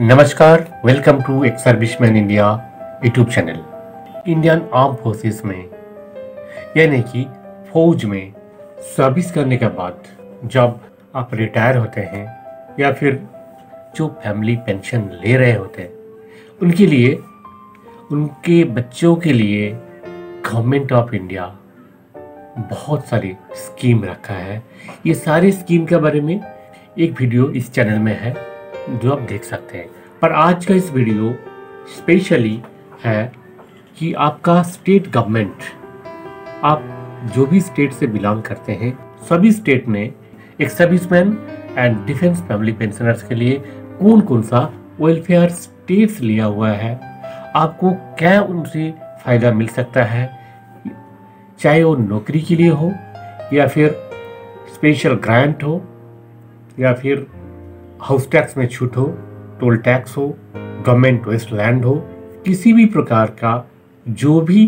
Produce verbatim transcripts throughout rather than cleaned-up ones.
नमस्कार, welcome to एक serviceman India YouTube channel. Indian arm forces में यानी कि फौज में सर्विस करने के बाद जब आप रिटायर होते हैं या फिर जो फैमिली पेंशन ले रहे होते हैं उनके लिए, उनके बच्चों के लिए गवर्नमेंट ऑफ इंडिया बहुत सारी स्कीम रखा है। ये सारी स्कीम के बारे में एक वीडियो इस चैनल में है जो आप देख सकते हैं, पर आज का इस वीडियो स्पेशली है कि आपका स्टेट गवर्नमेंट, आप जो भी स्टेट से बिलोंग करते हैं, सभी स्टेट ने ex serviceman and defence family pensioners के लिए कौन कौन सा वेलफेयर स्टेप्स लिया हुआ है, आपको क्या उनसे फ़ायदा मिल सकता है, चाहे वो नौकरी के लिए हो या फिर स्पेशल ग्रांट हो या फिर हाउस टैक्स में छूट हो, टोल टैक्स हो, गवर्नमेंट वेस्ट लैंड हो, किसी भी प्रकार का जो भी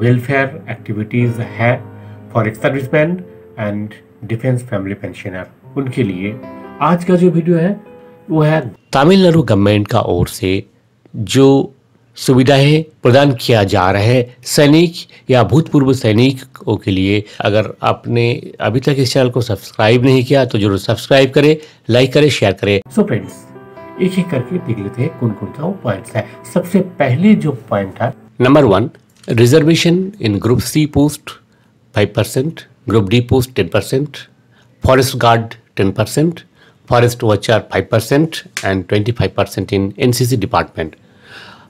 वेलफेयर एक्टिविटीज़ है for ex serviceman and defence family pensioner, उनके लिए आज का जो वीडियो है वो है तमिलनाडु गवर्नमेंट का ओर से जो सुविधाएं प्रदान किया जा रहे हैं सैनिक या भूतपूर्व सैनिकों के लिए। अगर आपने अभी तक इस चैनल को सब्सक्राइब नहीं किया तो जरूर सब्सक्राइब करें, लाइक करें, शेयर करें। सो so फ्रेंड्स, एक एक करके देख लेते हैं कौन कौन सा पॉइंट्स है। सबसे पहले जो पॉइंट है, number one, reservation in group C post five percent, group D post ten percent, forest guard ten percent, forest watcher five percent and twenty five percent in N C C department.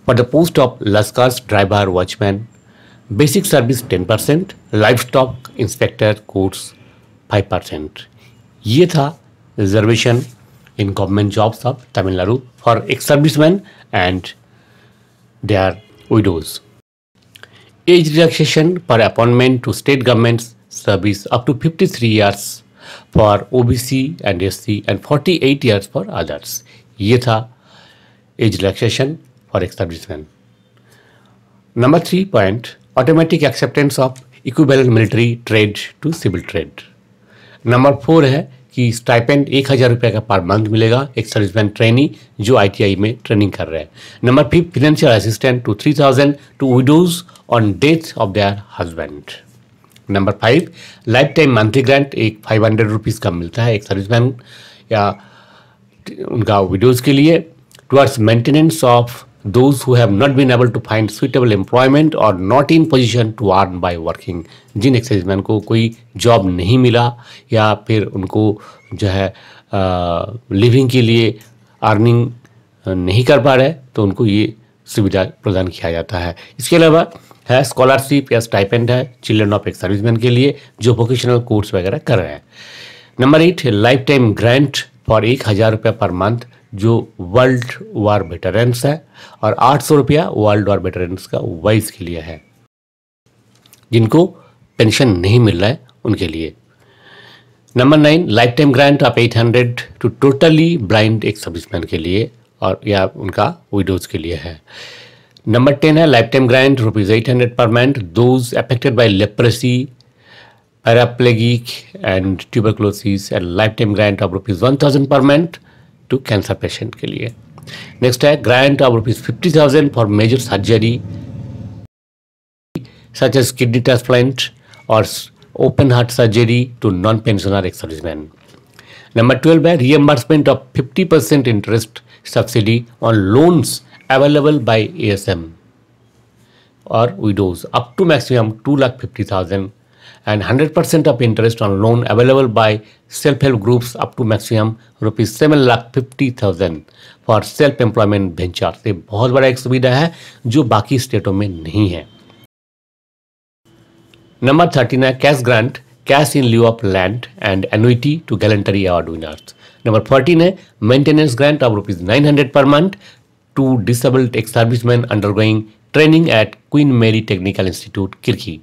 For the post of Laskars, driver, watchman, basic service ten percent, livestock inspector, courts five percent. ये था reservation in government jobs of Tamil Nadu for ex serviceman and their widows. Age relaxation for appointment to state government service up to fifty three years for OBC and SC and forty eight years for others. ये था age relaxation for ex serviceman. Number three point, automatic acceptance of equivalent military trade to civil trade. Number four है कि stipend एक हज़ार रुपये का पर month मिलेगा एक सर्विसमैन ट्रेनी जो आईटीआई में ट्रेनिंग कर रहे हैं। Number fifth, financial assistant to three thousand to widows on death of their husband. Number five, life time monthly grant एक फाइव हंड्रेड रुपीज़ का मिलता है एक सर्विसमैन या उनका विडोज के लिए towards maintenance of those who have not been able to find suitable employment or not in position to earn by working। जिन एक्सर्विसमैन को कोई जॉब नहीं मिला या फिर उनको जो है लिविंग के लिए अर्निंग नहीं कर पा रहे, तो उनको ये सुविधा प्रदान किया जाता है। इसके अलावा है स्कॉलरशिप या स्टाइपेंड है चिल्ड्रन ऑफ एक सर्विसमैन के लिए जो वोकेशनल कोर्स वगैरह कर रहे हैं। Number eight, life time grant for एक हज़ार रुपये पर मंथ जो वर्ल्ड वॉर वेटरन्स है, और आठ सौ रुपया वर्ल्ड वॉर वेटरन्स का वाइज के लिए है जिनको पेंशन नहीं मिल रहा है उनके लिए। Number nine, life time grant of eight hundred to totally blind ex serviceman के लिए और या उनका विडोज के लिए है। नंबर टेन है life time grant rupees eight hundred per month those affected by leprosy, paraplegic and tuberculosis, and life time grant of rupees one thousand per month to cancer patient के लिए। Next है grant of rupees fifty thousand for major surgery such as kidney transplant और open heart surgery to non pensioner ex serviceman. Number twelve है reimbursement of fifty percent interest subsidy on loans available by A S M और widows up to maximum two lakh fifty thousand and one hundred percent of interest on loan available by self-help groups up to maximum rupees seven lakh fifty thousand for self-employment ventures। ये बहुत बड़ा एक सुविधा है जो बाकी स्टेटों में नहीं है। नंबर थर्टीन है cash grant, cash in लिeu of land and annuity to gallantry award winners. Number fourteen है maintenance grant of rupees nine hundred per month to disabled ex serviceman undergoing training at Queen Mary technical institute Kirkee.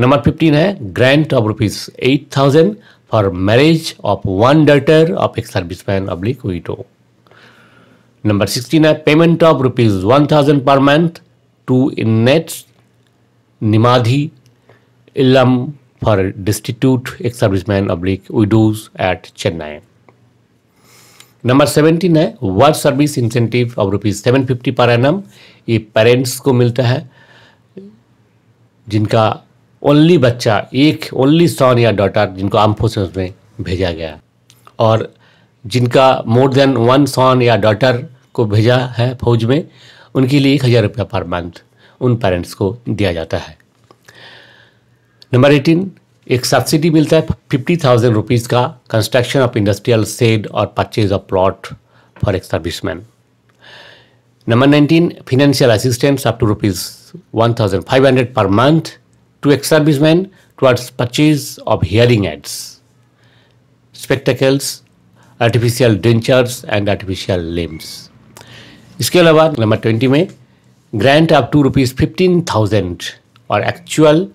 Number fifteen है grant of rupees eight thousand for marriage of one daughter of ex serviceman oblique widow. Number sixteen है payment of rupees one thousand per month two inmates निमाधी इलम for destitute ex serviceman अब्लिक widows at Chennai. Number seventeen है world service incentive of rupees seven fifty per annum. ये parents को मिलता है जिनका ओनली बच्चा एक ओनली सन या डॉटर जिनको आर्म फोर्सेस में भेजा गया और जिनका मोर देन वन सन या डॉटर को भेजा है फौज में, उनके लिए एक हज़ार रुपया पर मंथ उन पेरेंट्स को दिया जाता है। नंबर एटीन एक सब्सिडी मिलता है फिफ्टी थाउजेंड रुपीज़ का कंस्ट्रक्शन ऑफ इंडस्ट्रियल शेड और purchase of plot for ex serviceman. Number nineteen financial assistance up to rupees one thousand five hundred per month to एक serviceman towards purchase of hearing aids, spectacles, artificial dentures and artificial limbs. इसके अलावा number twenty में grant of two rupees fifteen thousand और actual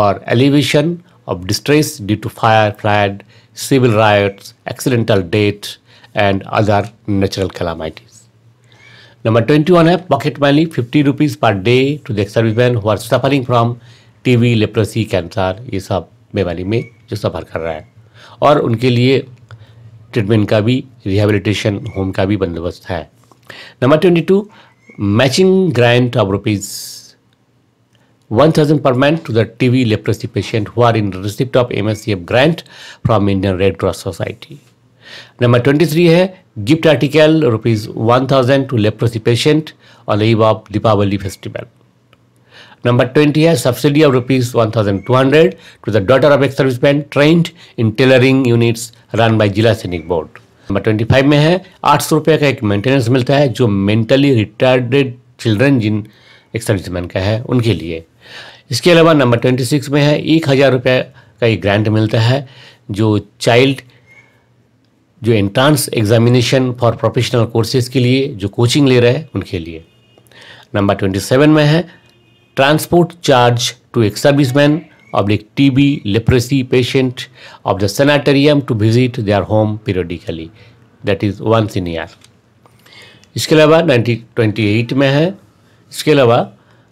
और alleviation of distress due to fire, flood, civil riots, accidental death and other natural calamities. Number twenty-one है pocket money fifty rupees per day to the servicemen who are suffering from T B, leprosy, cancer, ये सब बीमारी में जो सफ़र कर रहा है और उनके लिए ट्रीटमेंट का भी रिहेबिलिटेशन होम का भी बंदोबस्त है। Number twenty two matching grant of rupees one thousand per month to the T B leprosy patient who are in receipt of M S C F grant from Indian Red Cross Society. Number twenty-three है gift article rupees one thousand to leprosy patient on the eve of Deepavali festival. Number twenty है subsidy of rupees one thousand two hundred to the daughter of ex-serviceman trained in tailoring units run by Jila Sainik Board. Number twenty-five में है आठ सौ रुपये का एक maintenance मिलता है जो मेंटली रिटायर्डेड चिल्ड्रन जिन एक्स-सर्विसमैन का है उनके लिए। इसके अलावा नंबर ट्वेंटी सिक्स में है एक हज़ार रुपये का एक ग्रांट मिलता है जो चाइल्ड जो entrance examination for professional courses के लिए जो कोचिंग ले रहे हैं उनके लिए। नंबर ट्वेंटी सेवन में है ट्रांसपोर्ट चार्ज टू एक serviceman oblique TB leprosy patient of the sanatorium to visit their home periodically that is one senior. इसके अलावा नाइनटी ट्वेंटी एट में है इसके अलावा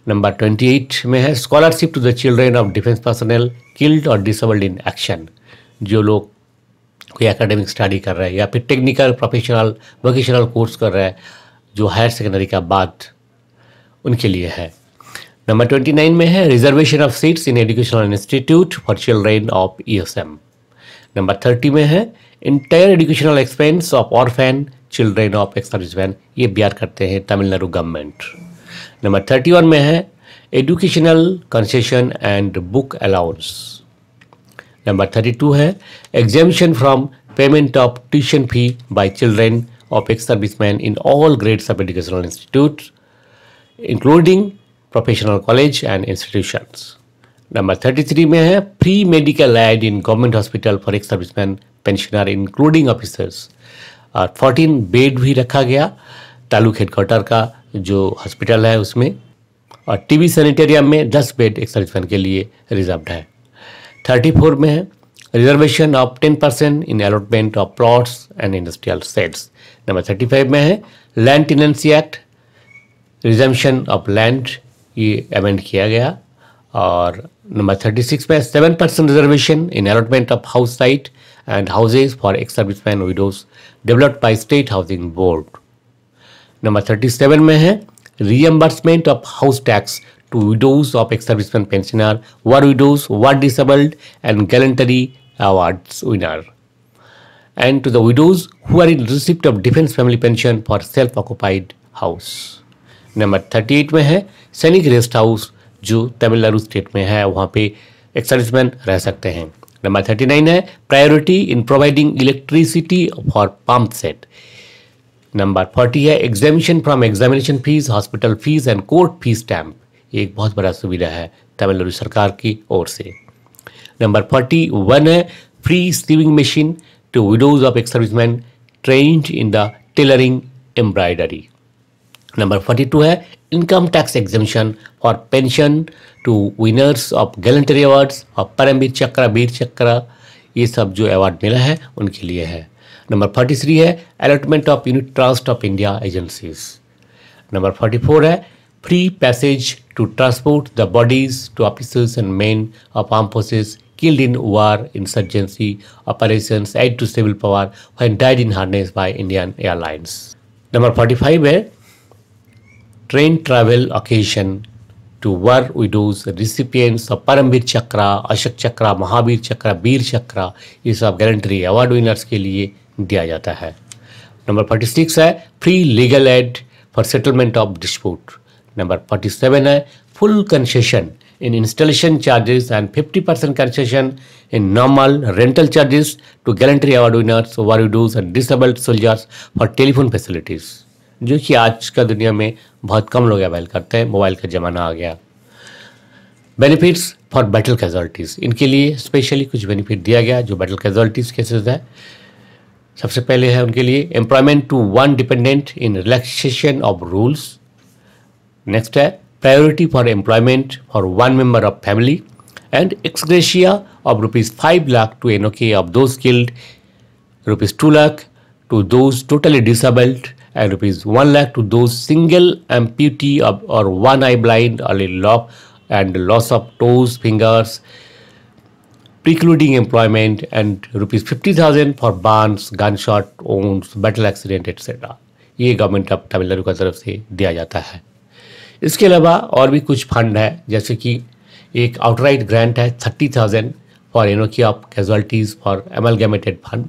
नंबर अट्ठाईस में है scholarship to the children of defence personnel killed और डिसेबल्ड इन एक्शन। जो लोग कोई एकेडमिक स्टडी कर रहे हैं या फिर टेक्निकल प्रोफेशनल वोकेशनल कोर्स कर रहे हैं जो हायर सेकेंडरी का बाद उनके लिए है। नंबर उनतीस में है reservation of seats in educational institute for children of E S M. Number तीस में है entire educational expense of orphan children of ex serviceman, ये बियर करते हैं तमिलनाडु गवर्नमेंट। नंबर इकतीस में है educational concession and book allowance. Number बत्तीस है exemption from payment of tuition fee by children of ex serviceman in all grades of educational institute including professional college and institutions. Number तैंतीस में है free medical aid in government hospital for ex serviceman pensioner including officers. और चौदह bed भी रखा गया taluk headquarter का जो हॉस्पिटल है उसमें, और टीबी सैनिटेरियम में दस बेड एक सर्विसमैन के लिए रिजर्व्ड है। चौंतीस में है reservation of ten percent in allotment of plots and industrial sheds. Number पैंतीस में है land tenancy act resumption of land, ये अमेंड किया गया। और नंबर छत्तीस में seven percent reservation in allotment of house site and houses for ex serviceman widows developed by state housing board. Number सैंतीस में है reimbursement of house tax to widows of ex serviceman pensioner war widows war disabled and gallantry awards winner and to the widows who are in receipt of defence family pension for self occupied house. Number अड़तीस में है सैनिक rest house जो Tamil Nadu state में है, वहाँ पे ex serviceman रह सकते हैं। नंबर उनतालीस है priority in providing electricity for pump set. Number चालीस है examination from examination fees hospital fees and court fees stamp, ये एक बहुत बड़ा सुविधा है तमिलनाडु सरकार की ओर से। नंबर इकतालीस है free स्टीविंग machine to widows of ex serviceman trained in the tailoring embroidery. Number बयालीस है income tax exemption for pension to winners of gallantry awards और परमवीर चक्र वीर चक्र, ये सब जो अवार्ड मिला है उनके लिए है। नंबर तैंतालीस है allotment of unit trust of India agencies. Number चौवालीस है free passage to transport the bodies to officers and men of arm forces killed in war, insurgency, operations, aid to civil power, when died in harness by Indian Airlines. Number forty-five है train travel occasion to war widows, recipients of Param Vir Chakra, Ashok Chakra, Mahavir Chakra, Vir Chakra, ये सब guarantee award winners के लिए दिया जाता है. Number forty-six है free legal aid for settlement of dispute. Number forty-seven है full concession in installation charges and fifty percent concession in normal rental charges to gallantry award winners, war widows and disabled soldiers for telephone facilities, जो कि आज का दुनिया में बहुत कम लोग avail करते हैं, मोबाइल का ज़माना आ गया. बेनिफिट्स फॉर बैटल कैजुअल्टीज़, इनके लिए स्पेशली कुछ बेनिफिट दिया गया जो बैटल कैजुअल्टीज़ केसेज है. सबसे पहले है उनके लिए employment to one dependent in relaxation of rules. Next है priority for employment for one member of family and ex gratia of rupees five lakh to N O K of those killed, rupees two lakh to those totally disabled and rupees one lakh to those single amputee of और one eye blind और lock and loss of toes fingers precluding employment, and rupees fifty thousand for burns, gunshot wounds, battle accident et cetera. ये government of Tamil Nadu की तरफ से दिया जाता है. इसके अलावा और भी कुछ फंड है, जैसे कि एक आउटराइट ग्रांट है thirty thousand for एनोकी of casualties for amalgamated fund.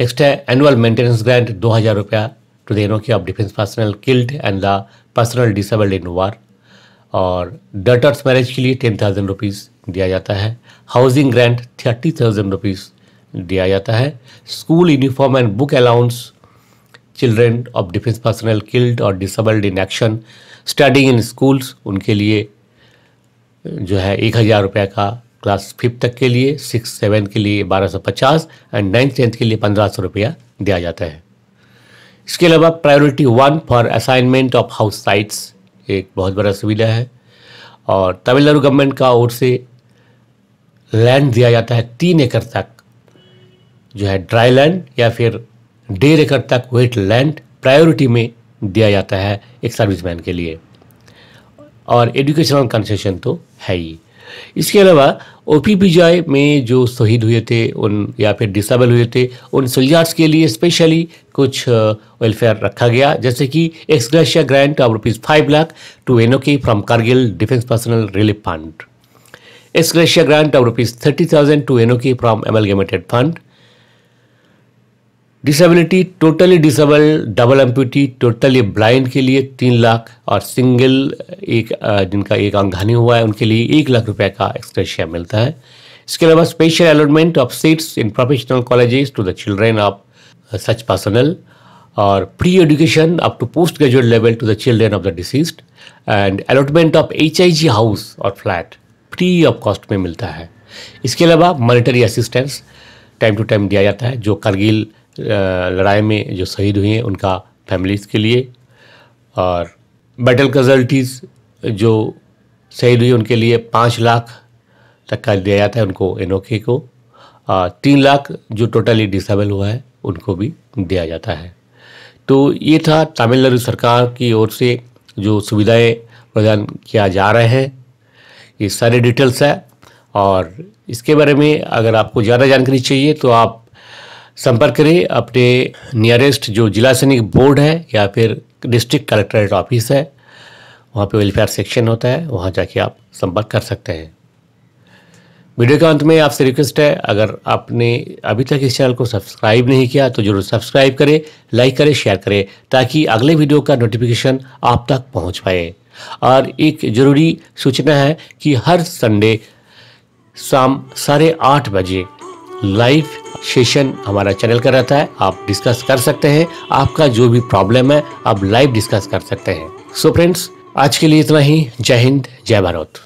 Next है एनुअल मेंटेनेंस ग्रांट दो हज़ार रुपया to the एनोकी of defence personnel killed and the personnel disabled in war, और डॉटर्स मैरिज के लिए टेन थाउजेंड रुपीज़ दिया जाता है. Housing grant thirty thousand rupees दिया जाता है. School uniform and book allowance children of defence personnel killed और disabled in action studying in schools, उनके लिए जो है एक हज़ार रुपये का, क्लास फिफ्थ तक के लिए, सिक्स सेवन के लिए बारह सौ पचास एंड नाइन्थ टेंथ के लिए पंद्रह सौ रुपया दिया जाता है. इसके अलावा priority one for assignment of house sites एक बहुत बड़ा सुविधा है, और तमिलनाडु गवर्नमेंट का ओर से लैंड दिया जाता है तीन एकड़ तक जो है ड्राई लैंड या फिर डेढ़ एकड़ तक वेट लैंड प्रायोरिटी में दिया जाता है एक सर्विसमैन के लिए, और एजुकेशनल कंसेशन तो है ही. इसके अलावा ओ पी विजय में जो शहीद हुए थे उन या फिर डिसेबल हुए थे उन सोल्जर्स के लिए स्पेशली कुछ वेलफेयर रखा गया, जैसे कि ex gratia grant of rupees five lakh to N O K from Kargil defence personnel relief fund, ex gratia grant of rupees thirty thousand to N O K from amalgamated fund, disability totally disable double amputee totally blind के लिए तीन लाख, और single एक जिनका एक अंग हानि हुआ है उनके लिए एक लाख रुपए का एक्सट्रेशिया मिलता है. इसके अलावा special allotment of seats in professional colleges to the children of such personnel, और free education up to post graduate level to the children of the deceased, and allotment of H I G house और flat free of cost में मिलता है. इसके अलावा monetary assistance time to time दिया जाता है जो कारगिल लड़ाई में जो शहीद हुए हैं उनका फैमिलीज़ के लिए, और बैटल कैजुअल्टीज़ जो शहीद हुए उनके लिए पाँच लाख तक का दिया जाता है उनको एनओके को, और तीन लाख जो टोटली डिसेबल हुआ है उनको भी दिया जाता है. तो ये था तमिलनाडु सरकार की ओर से जो सुविधाएं प्रदान किया जा रहे हैं, ये सारे डिटेल्स है. और इसके बारे में अगर आपको ज़्यादा जानकारी चाहिए तो आप संपर्क करें अपने नियरेस्ट जो जिला सैनिक बोर्ड है या फिर डिस्ट्रिक्ट कलेक्ट्रेट ऑफिस है, वहाँ पे वेलफेयर सेक्शन होता है, वहाँ जाके आप संपर्क कर सकते हैं. वीडियो के अंत में आपसे रिक्वेस्ट है, अगर आपने अभी तक इस चैनल को सब्सक्राइब नहीं किया तो जरूर सब्सक्राइब करें, लाइक करें, शेयर करें, ताकि अगले वीडियो का नोटिफिकेशन आप तक पहुँच पाए. और एक ज़रूरी सूचना है कि हर संडे शाम साढ़े आठ बजे लाइव सेशन हमारा चैनल का रहता है, आप डिस्कस कर सकते हैं, आपका जो भी प्रॉब्लम है आप लाइव डिस्कस कर सकते हैं. सो फ्रेंड्स, आज के लिए इतना ही. जय हिंद, जय भारत.